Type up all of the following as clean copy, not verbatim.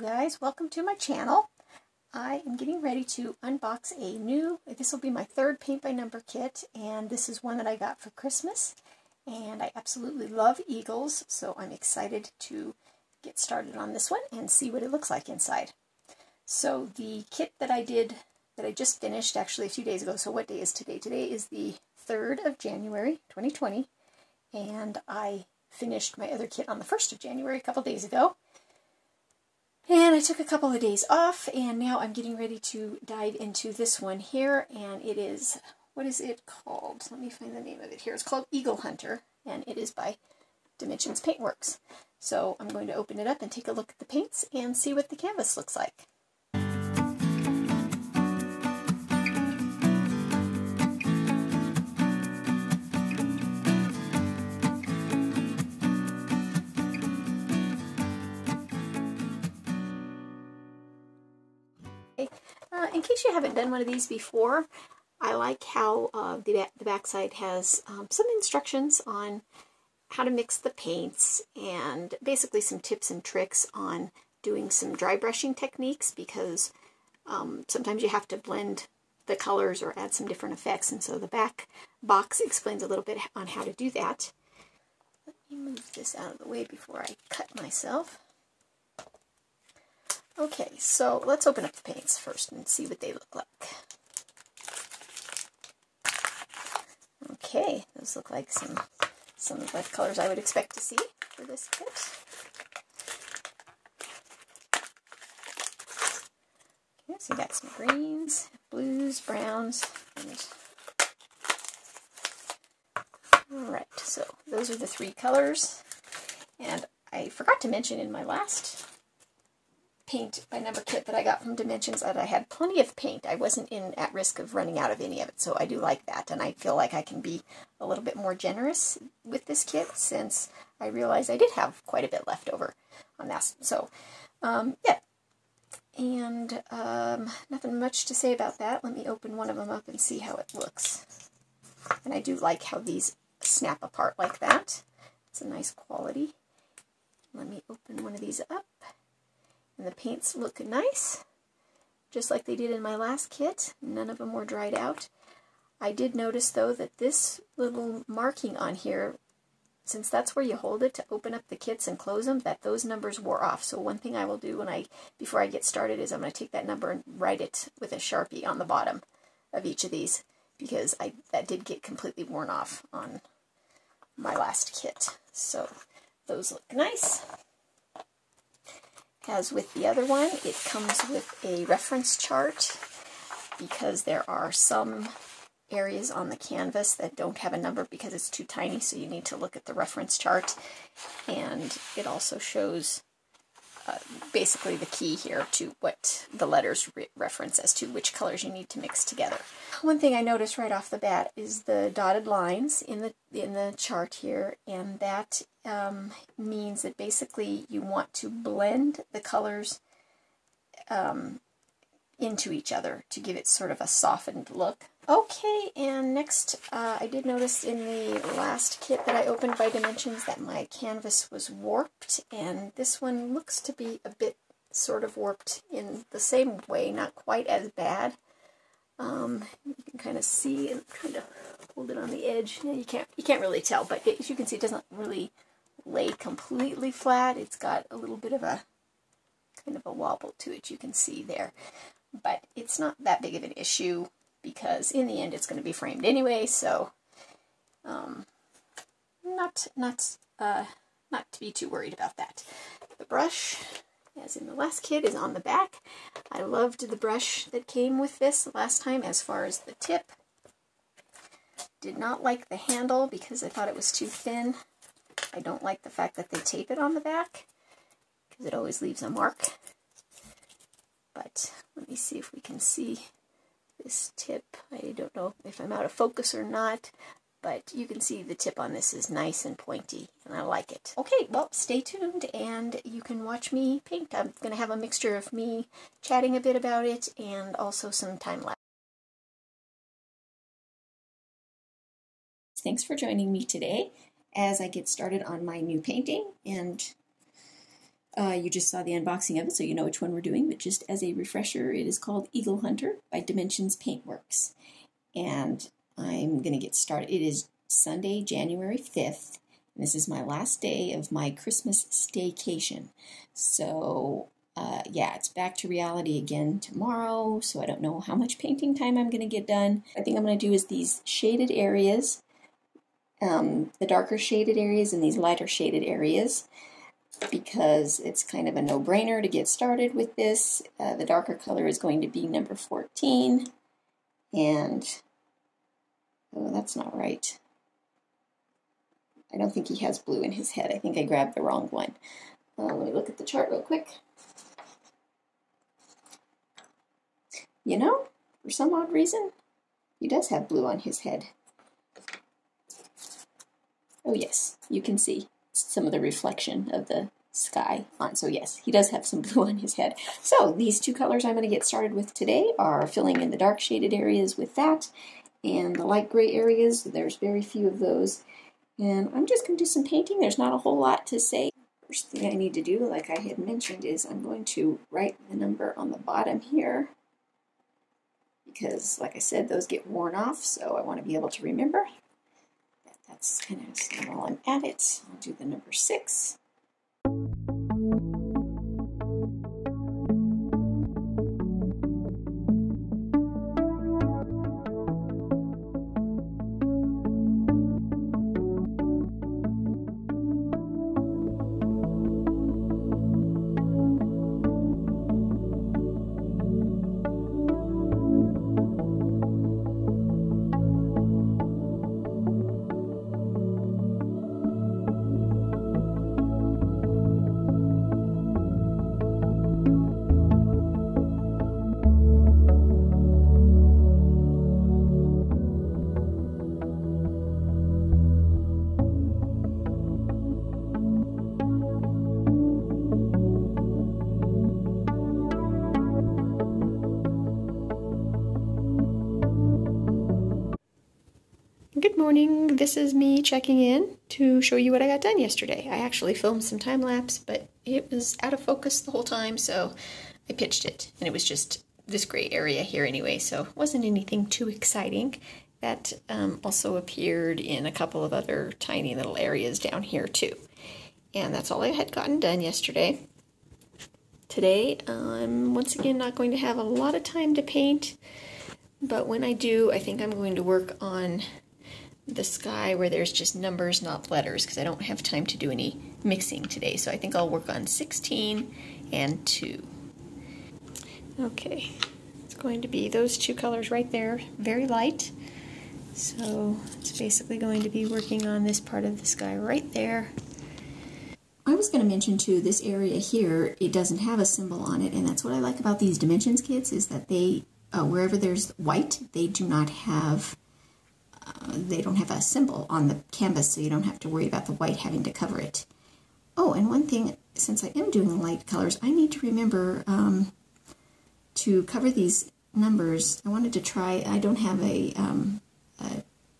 guys, welcome to my channel. I am getting ready to unbox this will be my third paint by number kit, and this is one that I got for Christmas, and I absolutely love eagles, so I'm excited to get started on this one and see what it looks like inside. So the kit that I just finished actually a few days ago, so what day is today? Today is the 3rd of January 2020, and I finished my other kit on the 1st of January a couple days ago. And I took a couple of days off, and now I'm getting ready to dive into this one here, and it is, what is it called? Let me find the name of it here. It's called Eagle Hunter, and it is by Dimensions Paintworks. So I'm going to open it up and take a look at the paints and see what the canvas looks like. In case you haven't done one of these before, I like how the backside has some instructions on how to mix the paints and basically some tips and tricks on doing some dry brushing techniques, because sometimes you have to blend the colors or add some different effects, and so the back box explains a little bit on how to do that. Let me move this out of the way before I cut myself. Okay, so let's open up the paints first and see what they look like. Okay, those look like some of the colors I would expect to see for this kit. Okay, so you got some greens, blues, browns, and... Alright, so those are the three colors. And I forgot to mention in my last paint by number kit that I got from Dimensions that I had plenty of paint. I wasn't at risk of running out of any of it, so I do like that, and I feel like I can be a little bit more generous with this kit since I realized I did have quite a bit left over on that. So, yeah. And nothing much to say about that. Let me open one of them up and see how it looks. And I do like how these snap apart like that. It's a nice quality. Let me open one of these up. And the paints look nice, just like they did in my last kit. None of them were dried out. I did notice, though, that this little marking on here, since that's where you hold it to open up the kits and close them, that those numbers wore off. So one thing I will do before I get started is I'm going to take that number and write it with a Sharpie on the bottom of each of these, because that did get completely worn off on my last kit. So those look nice. As with the other one, it comes with a reference chart, because there are some areas on the canvas that don't have a number because it's too tiny, so you need to look at the reference chart. And it also shows basically the key here to what the letters reference as to which colors you need to mix together. One thing I noticed right off the bat is the dotted lines in the chart here, and that means that basically you want to blend the colors into each other to give it sort of a softened look. Okay, and next I did notice in the last kit that I opened by Dimensions that my canvas was warped, and this one looks to be a bit sort of warped in the same way, not quite as bad. You can kind of see, and kind of hold it on the edge. Yeah, you can't really tell, but as you can see, it doesn't really lay completely flat. It's got a little bit of a kind of a wobble to it, you can see there. But it's not that big of an issue, because in the end it's going to be framed anyway, so not to be too worried about that. The brush, as in the last kit, is on the back. I loved the brush that came with this last time as far as the tip. Did not like the handle because I thought it was too thin. I don't like the fact that they tape it on the back, because it always leaves a mark. But let me see if we can see this tip. I don't know if I'm out of focus or not, but you can see the tip on this is nice and pointy, and I like it. Okay, well, stay tuned, and you can watch me paint. I'm going to have a mixture of me chatting a bit about it and also some time lapse. Thanks for joining me today as I get started on my new painting, and You just saw the unboxing of it, so you know which one we're doing, but just as a refresher, it is called Eagle Hunter by Dimensions Paintworks. And I'm going to get started. It is Sunday, January 5th, and this is my last day of my Christmas staycation. So, yeah, it's back to reality again tomorrow, so I don't know how much painting time I'm going to get done. I think I'm going to do is these shaded areas, the darker shaded areas and these lighter shaded areas, because it's kind of a no-brainer to get started with this. The darker color is going to be number 14, and oh, that's not right. I don't think he has blue in his head. I think I grabbed the wrong one. Let me look at the chart real quick. You know, for some odd reason, he does have blue on his head. Oh yes, you can see some of the reflection of the sky on. So yes, he does have some blue on his head. So these two colors I'm going to get started with today are filling in the dark shaded areas with that, and the light gray areas, there's very few of those. And I'm just going to do some painting. There's not a whole lot to say. First thing I need to do, like I had mentioned, is I'm going to write the number on the bottom here, because like I said, those get worn off, so I want to be able to remember. That's kind of, so while I'm at it, I'll do the number 6. Good morning, this is me checking in to show you what I got done yesterday. I actually filmed some time lapse, but it was out of focus the whole time, so I pitched it. And it was just this gray area here anyway, so it wasn't anything too exciting. That also appeared in a couple of other tiny little areas down here too. And that's all I had gotten done yesterday. Today, I'm once again not going to have a lot of time to paint, but when I do, I think I'm going to work on the sky where there's just numbers, not letters, because I don't have time to do any mixing today. So I think I'll work on 16 and 2. Okay, it's going to be those two colors right there, very light. So it's basically going to be working on this part of the sky right there. I was going to mention too, this area here, it doesn't have a symbol on it, and that's what I like about these Dimensions kits, is that they, wherever there's white, they do not have they don't have a symbol on the canvas, so you don't have to worry about the white having to cover it. Oh, and one thing, since I am doing light colors, I need to remember to cover these numbers. I wanted to try, I don't have a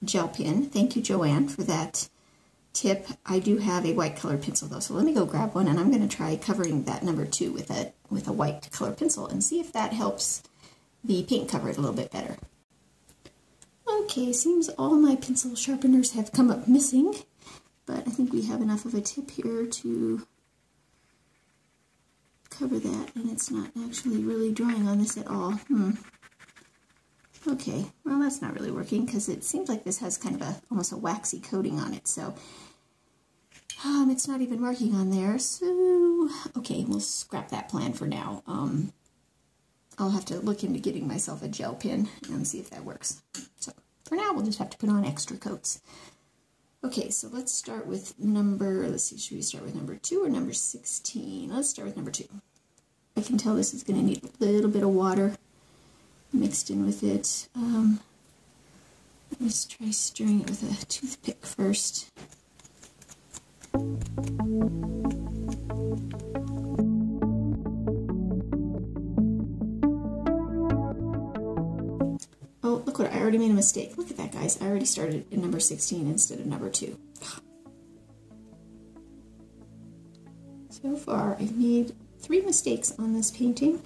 gel pen. Thank you, Joanne, for that tip. I do have a white colored pencil though, so let me go grab one, and I'm going to try covering that number 2 with a white colored pencil and see if that helps the paint cover it a little bit better. Okay, seems all my pencil sharpeners have come up missing, but I think we have enough of a tip here to cover that, and it's not actually really drawing on this at all. Okay, well that's not really working, because it seems like this has kind of a, almost a waxy coating on it, so it's not even working on there, so okay, we'll scrap that plan for now. I'll have to look into getting myself a gel pen and see if that works. So for now, we'll just have to put on extra coats. Okay, so let's start with number, let's see, should we start with number 2 or number 16? Let's start with number 2. I can tell this is going to need a little bit of water mixed in with it. Let's try stirring it with a toothpick first. I already made a mistake. Look at that, guys. I already started at number 16 instead of number 2. So So far, I've made 3 mistakes on this painting.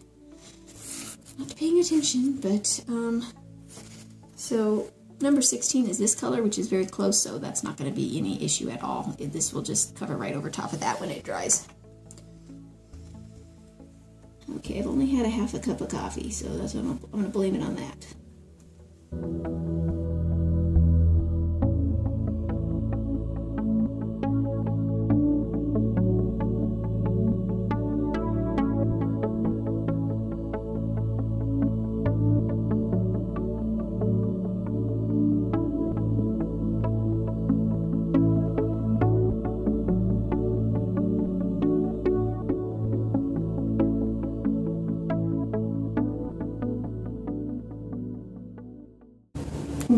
Not paying attention, but, so number 16 is this color, which is very close, so that's not going to be any issue at all. This will just cover right over top of that when it dries. Okay, I've only had a half a cup of coffee, so that's what I'm going to blame it on that.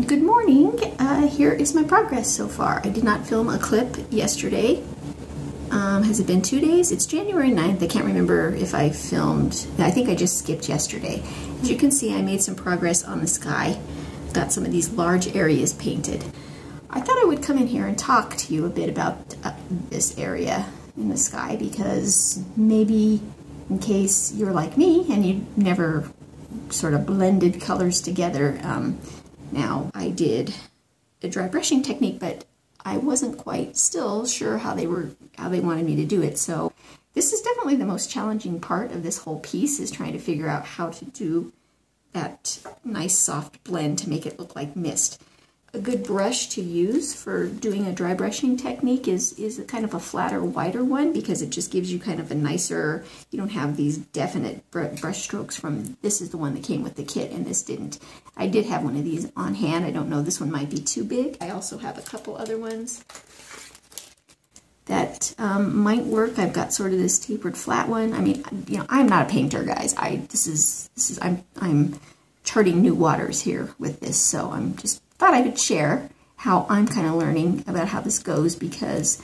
Good morning, here is my progress so far. I did not film a clip yesterday. Has it been 2 days? It's January 9th. I can't remember if I filmed. I think I just skipped yesterday. As you can see, I made some progress on the sky. Got some of these large areas painted. I thought I would come in here and talk to you a bit about this area in the sky, because maybe in case you're like me and you never sort of blended colors together, now, I did a dry brushing technique, but I wasn't quite still sure how they wanted me to do it. So this is definitely the most challenging part of this whole piece, is trying to figure out how to do that nice soft blend to make it look like mist. A good brush to use for doing a dry brushing technique is kind of a flatter, wider one, because it just gives you kind of a nicer, you don't have these definite brush strokes from, this is the one that came with the kit and this didn't. I did have one of these on hand. I don't know, this one might be too big. I also have a couple other ones that might work. I've got sort of this tapered flat one. I mean, you know, I'm not a painter, guys. I'm charting new waters here with this, so I'm just thought I would share how I'm kind of learning about how this goes, because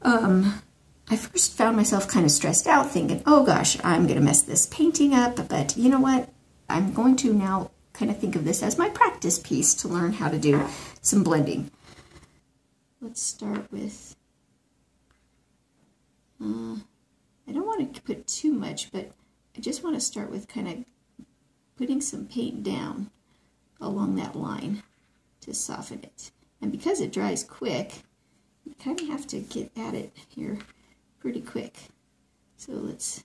I first found myself kind of stressed out thinking, oh gosh, I'm going to mess this painting up, but you know what? I'm going to now kind of think of this as my practice piece to learn how to do some blending. Let's start with, I don't want to put too much, but I just want to start with kind of putting some paint down along that line to soften it. And because it dries quick, you kind of have to get at it here pretty quick. So let's...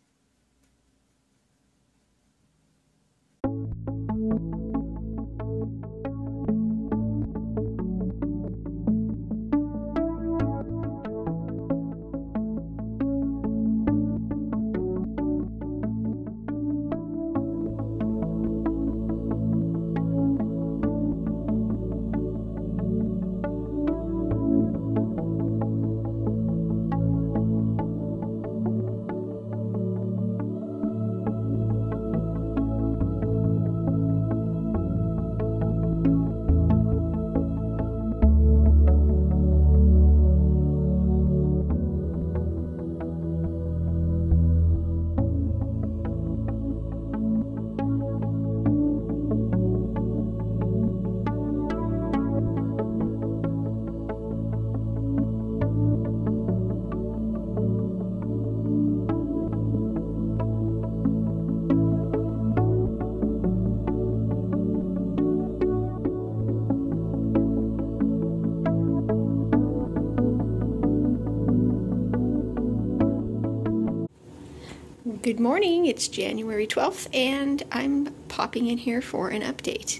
Good morning, it's January 12th, and I'm popping in here for an update.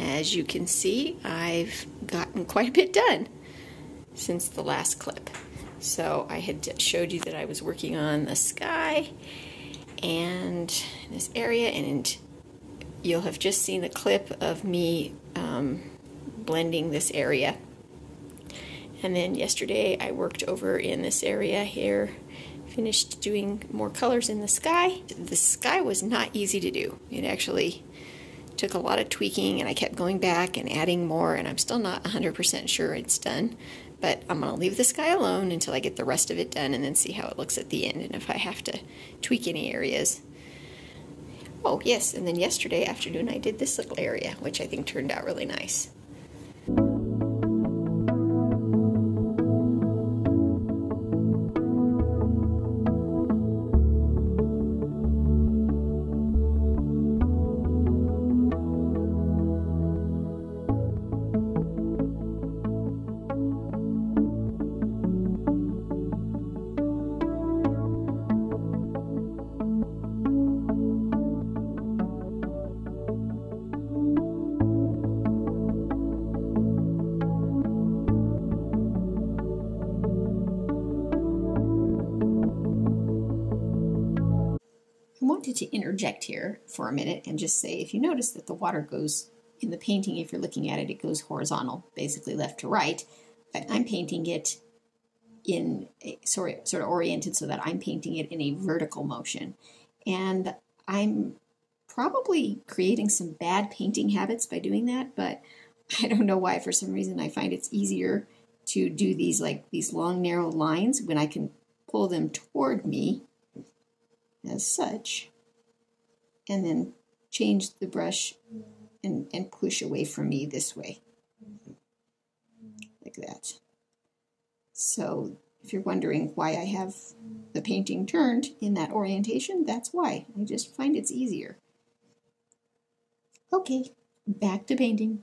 As you can see, I've gotten quite a bit done since the last clip. So I had showed you that I was working on the sky and this area, and you'll have just seen the clip of me blending this area. And then yesterday I worked over in this area here, finished doing more colors in the sky. The sky was not easy to do. It actually took a lot of tweaking, and I kept going back and adding more, and I'm still not 100% sure it's done, but I'm gonna leave the sky alone until I get the rest of it done and then see how it looks at the end and if I have to tweak any areas. Oh yes, and then yesterday afternoon I did this little area, which I think turned out really nice. wanted to interject here for a minute and just say, if you notice that the water goes in the painting, if you're looking at it, it goes horizontal, basically left to right, but I'm painting it in a, sort of oriented so that I'm painting it in a vertical motion. And I'm probably creating some bad painting habits by doing that, but I don't know why, for some reason I find it's easier to do these like these long narrow lines when I can pull them toward me as such and then change the brush and push away from me this way, like that. So if you're wondering why I have the painting turned in that orientation, that's why. I just find it's easier. Okay, back to painting.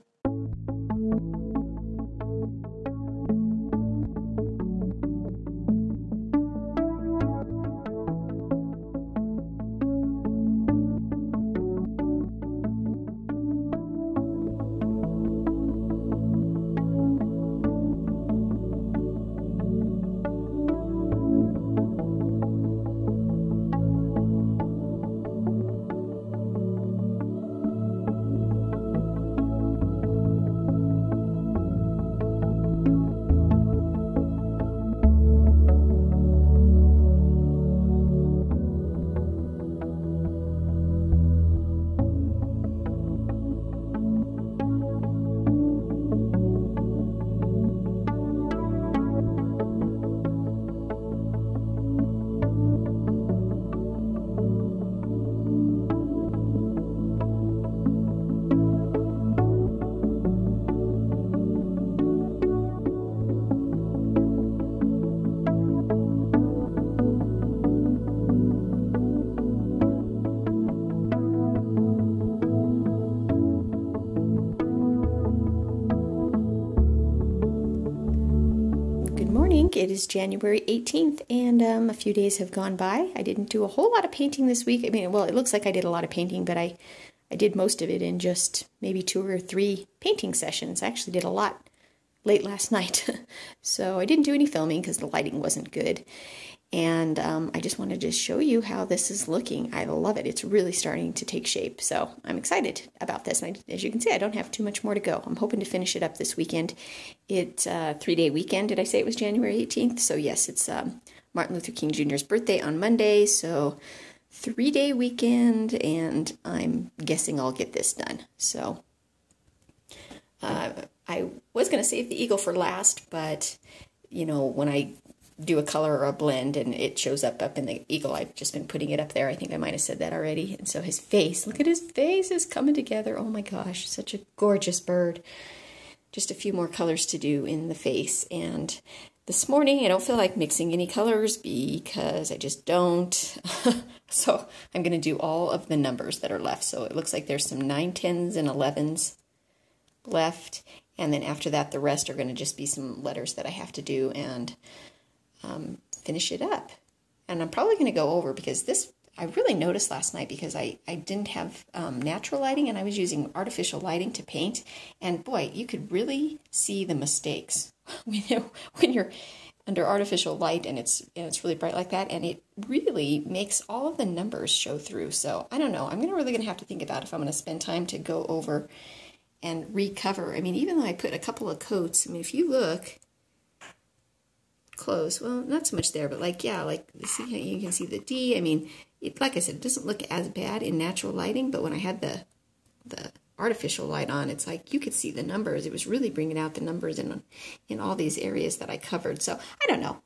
It is January 18th, and a few days have gone by. I didn't do a whole lot of painting this week. I mean, well, it looks like I did a lot of painting, but I did most of it in just maybe 2 or 3 painting sessions. I actually did a lot late last night. So I didn't do any filming because the lighting wasn't good. And I just wanted to show you how this is looking. I love it. It's really starting to take shape. So I'm excited about this. And as you can see, I don't have too much more to go. I'm hoping to finish it up this weekend. It's a 3-day weekend. Did I say it was January 18th? So yes, it's Martin Luther King Jr.'s birthday on Monday. So 3-day weekend, and I'm guessing I'll get this done. So I was going to save the eagle for last, but you know, when I do a color or a blend and it shows up in the eagle. I've just been putting it up there. I think I might have said that already. And so his face, look at his face, is coming together. Oh my gosh, such a gorgeous bird. Just a few more colors to do in the face. And this morning I don't feel like mixing any colors because I just don't. So I'm going to do all of the numbers that are left. So it looks like there's some 9, 10s, and 11s left. And then after that, the rest are going to just be some letters that I have to do and finish it up. And I'm probably going to go over because this, I really noticed last night because I didn't have natural lighting and I was using artificial lighting to paint. And boy, you could really see the mistakes when you're under artificial light and it's really bright like that. And it really makes all of the numbers show through. So I don't know. I'm really going to have to think about if I'm going to spend time to go over and recover. I mean, even though I put a couple of coats, I mean, if you look close, well, not so much there, but like, yeah, like, see how you can see the D. I mean, it, like I said, it doesn't look as bad in natural lighting, but when I had the artificial light on, it's like you could see the numbers. It was really bringing out the numbers in all these areas that I covered. So I don't know,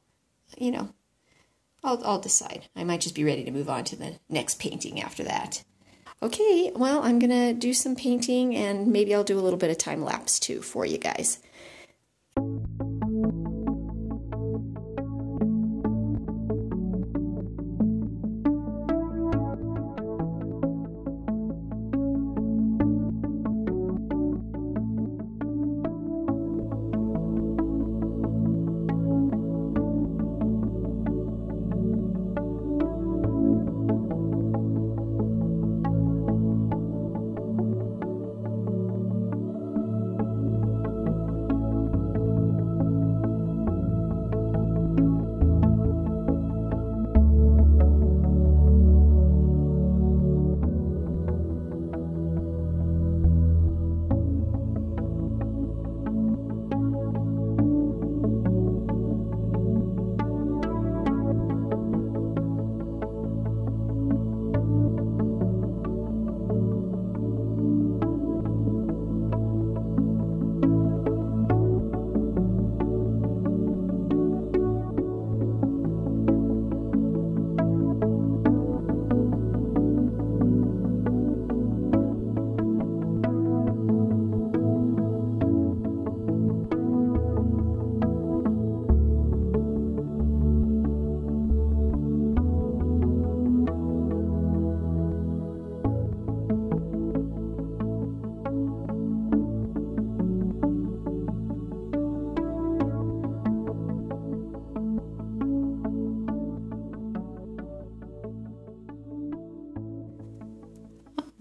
you know, I'll decide. I might just be ready to move on to the next painting after that. Okay, well, I'm gonna do some painting and maybe I'll do a little bit of time lapse too for you guys.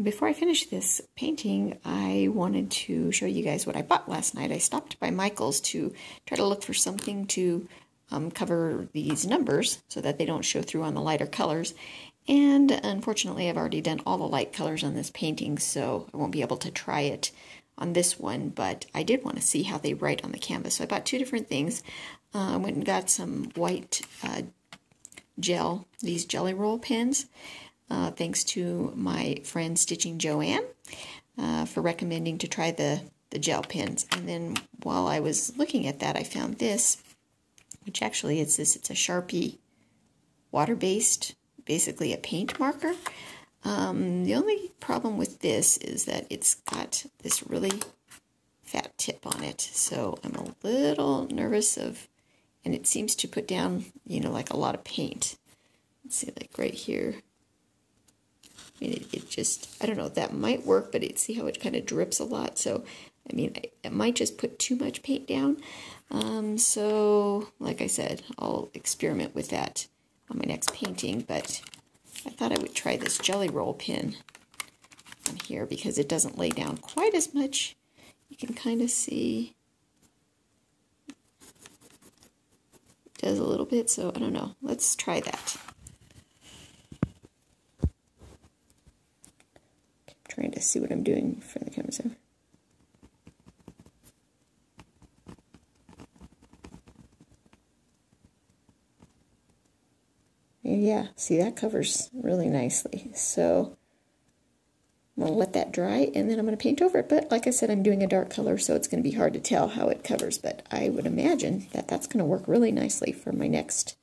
Before I finish this painting, I wanted to show you guys what I bought last night. I stopped by Michael's to try to look for something to cover these numbers so that they don't show through on the lighter colors. And unfortunately, I've already done all the light colors on this painting, so I won't be able to try it on this one, but I did want to see how they write on the canvas. So I bought two different things. I went and got some white gel, these Gelly Roll pens, thanks to my friend Stitching Joanne for recommending to try the gel pens. And then while I was looking at that, I found this, which actually is this. It's a Sharpie water-based, basically a paint marker. The only problem with this is that it's got this really fat tip on it, so I'm a little nervous of, and it seems to put down, you know, like a lot of paint. Let's see, like right here. I mean, it just, I don't know, that might work, but see how it kind of drips a lot, so, I mean, it might just put too much paint down. So, like I said, I'll experiment with that on my next painting, but I thought I would try this Gelly Roll pin on here because it doesn't lay down quite as much. You can kind of see it does a little bit, so I don't know. Let's try that. I'm trying to see what I'm doing for the camera. So. Yeah, see, that covers really nicely. So I'm going to let that dry, and then I'm going to paint over it. But like I said, I'm doing a dark color, so it's going to be hard to tell how it covers. But I would imagine that that's going to work really nicely for my next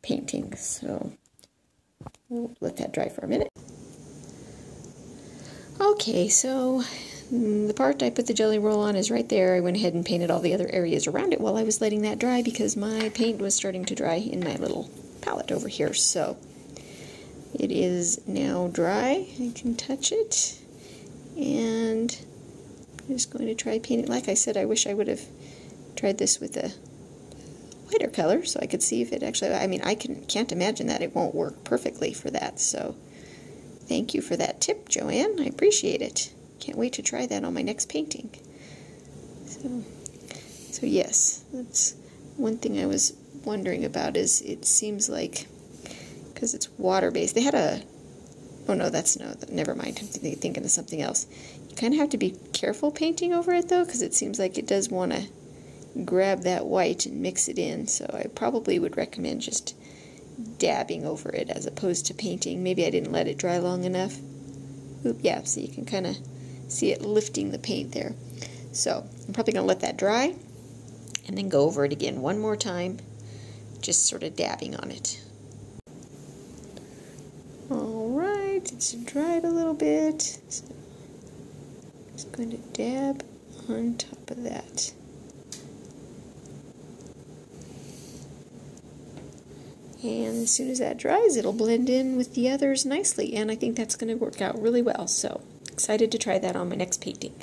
painting. So we'll let that dry for a minute. Okay, so the part I put the Gelly Roll on is right there. I went ahead and painted all the other areas around it while I was letting that dry because my paint was starting to dry in my little palette over here. So it is now dry. I can touch it, and I'm just going to try painting. Like I said, I wish I would have tried this with a lighter color so I could see if it actually, I mean, can't imagine that it won't work perfectly for that. So thank you for that tip, Joanne. I appreciate it. Can't wait to try that on my next painting. So yes, that's one thing I was wondering about, is it seems like because it's water-based, they had a, oh no, that's, no, never mind, I'm thinking of something else. You kind of have to be careful painting over it though, because it seems like it does want to grab that white and mix it in, so I probably would recommend just dabbing over it as opposed to painting. Maybe I didn't let it dry long enough. Oop, yeah, so you can kind of see it lifting the paint there. So I'm probably going to let that dry and then go over it again one more time, just sort of dabbing on it. Alright, it's dried a little bit, so I'm just going to dab on top of that. And as soon as that dries, it'll blend in with the others nicely, and I think that's going to work out really well, so excited to try that on my next painting.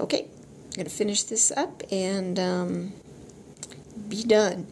Okay, I'm going to finish this up and be done.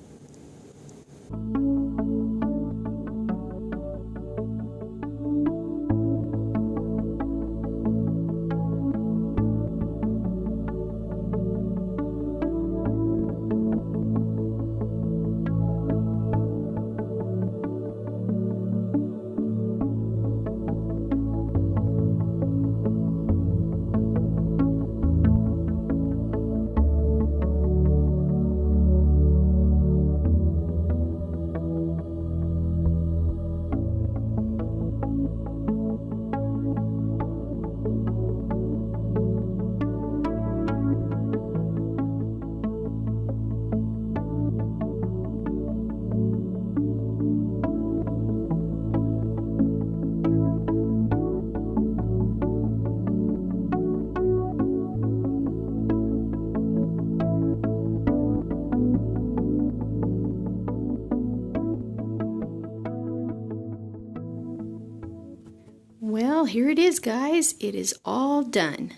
Well, here it is, guys. It is all done.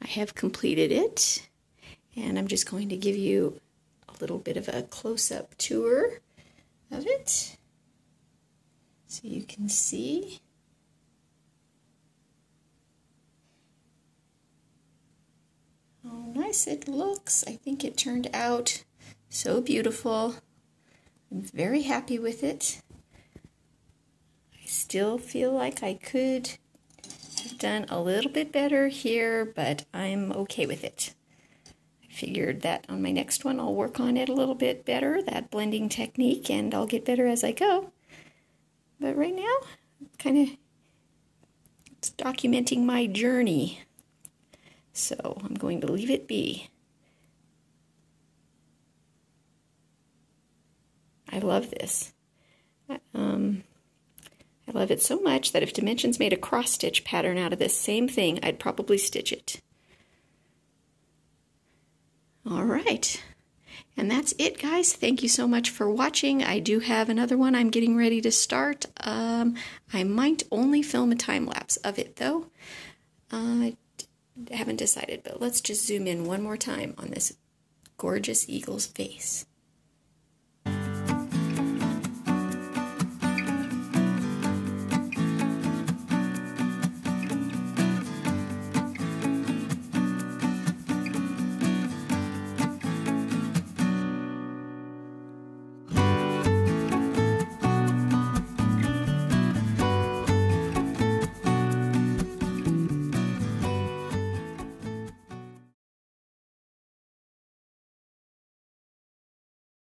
I have completed it, and I'm just going to give you a little bit of a close-up tour of it so you can see. how nice it looks. I think it turned out so beautiful. I'm very happy with it. I still feel like I could have done a little bit better here, but I'm okay with it. I figured that on my next one I'll work on it a little bit better, that blending technique, and I'll get better as I go. But right now, kind of documenting my journey. So I'm going to leave it be. I love this. I love it so much that if Dimensions made a cross stitch pattern out of this same thing, I'd probably stitch it. All right. And that's it, guys. Thank you so much for watching. I do have another one I'm getting ready to start. I might only film a time lapse of it, though. I haven't decided, but let's just zoom in one more time on this gorgeous eagle's face.